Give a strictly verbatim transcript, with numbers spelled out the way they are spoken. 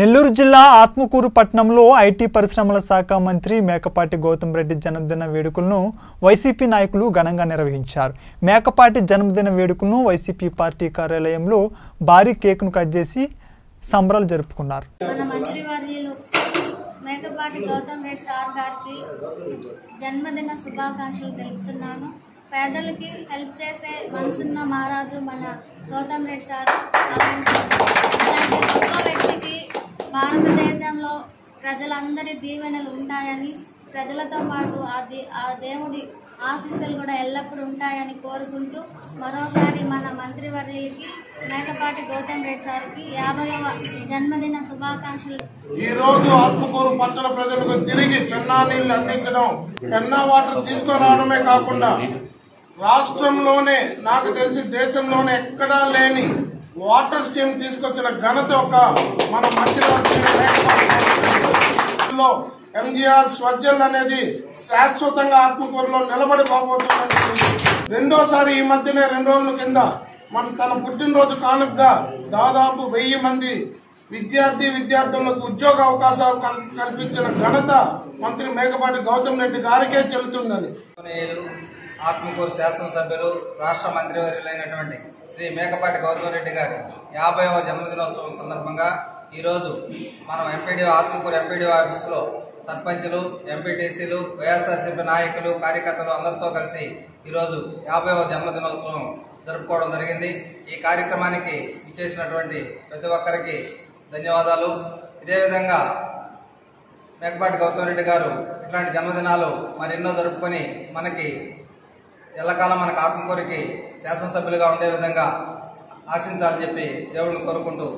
నెల్లూరు జిల్లా ఆత్మకూరు పట్టణంలో ఐటీ పరిశ్రమల శాఖ మంత్రి మేకపాటి గౌతమ్ రెడ్డి జన్మదిన వేడుకలను వైసీపీ నాయకులు ఘనంగా నిర్వహించారు। మేకపాటి జన్మదిన వేడుకలను వైసీపీ పార్టీ కార్యాలయంలో భారీ కేకును కట్ చేసి సంబరాలు జరుపుకున్నారు। మన మంత్రి వర్యులు మేకపాటి గౌతమ్ రెడ్డి సార్ గారికి జన్మదిన శుభాకాంక్షలు తెలుపుతున్నాను। పేదలకు హెల్ప్ చేసే మనసున్న మహారాజు మన గౌతమ్ రెడ్డి సార్ भारत देश प्रजल दीवेन उठाने प्रजल तो पटू आ देवड़ी आशीसलूटायन को मरोसारी मन मंत्रिवर्य की मेकपाटी गौतम रेड्डी सार की याबयव जन्मदिन शुभाकांक्षलु। आत्मकूर पट्टण प्रजलकु तिरिगि पेन्ना नीळ्ळु अंदिंचडं पेन्ना वाटर तीसुकोरावडमे काकुंडा राष्ट्रंलोने नाकु तेलिसि देशंलोने एक्कडा लेनि वाटर स्कीम తీసుకొచ్చిన ఘనత ఒక మన మంత్రివర్గం మేకపాటిలో ఎంజీఆర్ స్వజల్ అనేది శాశ్వతంగా ఆత్మకూరులో నిలబడి పోబోతుందని రెండోసారి ఈ మధ్యనే రెండు రోజుల కింద మన తన పుట్టిన రోజు కానుకగా దాదాపు వెయ్యి మంది విద్యార్థి విద్యార్థులకు ఉద్యోగ అవకాశాలు కల్పించిన ఘనత మంత్రి మేకపాటి గౌతమ్ రెడ్డి గారికే చెల్లుతుందని ఆత్మకూరు శాసన సభ్యులు రాష్ట్ర మంత్రివర్యులైనటువంటి श्री मेकपाटी गौतम रेड्डी गारी याबयव जन्मदिनोत्सव संदर्भंगा मन एंपीडीओ आत्मकूर एंपीडीओ आफीस सर्पंचलु एंपीटीसीलु वैएसआरसीपी नायकुलु कार्यकर्तलु अंदरितो कलिसि याबयव जन्मदिनोत्सव जरुपुकोवडं जरिगिंदि। ई कार्यक्रमानिकि इच्चेसिनटुवंटि प्रति ओक्करिकि धन्यवादालु। इदे विधंगा मेकपाटी गौतम रेड्डी गारु इलांटि जन्मदिनालु मरेन्नो जरुपुकोनि मनकि ఎల్లకాలం మనకు ఆత్మకూరుకి శాసన సభ్యులుగా ఉండే విధంగా ఆశించాలని చెప్పి దేవుణ్ణి కోరుకుంటూ